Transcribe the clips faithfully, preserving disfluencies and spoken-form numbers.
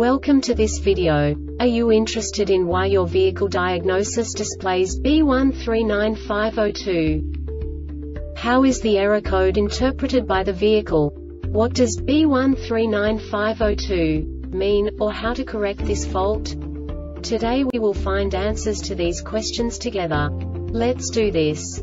Welcome to this video. Are you interested in why your vehicle diagnosis displays B one three nine five zero two? How is the error code interpreted by the vehicle? What does B one three nine five zero two mean, or how to correct this fault? Today we will find answers to these questions together. Let's do this.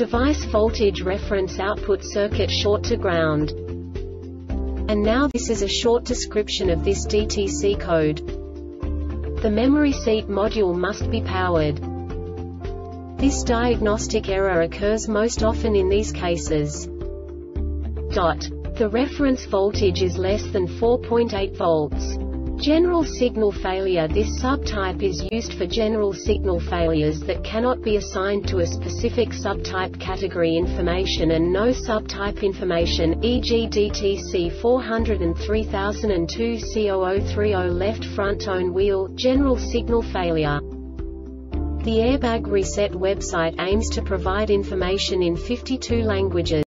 device voltage reference output circuit short to ground. And now this is a short description of this D T C code. The memory seat module must be powered. This diagnostic error occurs most often in these cases. Dot. The reference voltage is less than four point eight volts. General signal failure. This subtype is used for general signal failures that cannot be assigned to a specific subtype category information and no subtype information, for example D T C four oh three thousand two C zero zero three zero left front own wheel, general signal failure. The Airbag Reset website aims to provide information in fifty-two languages.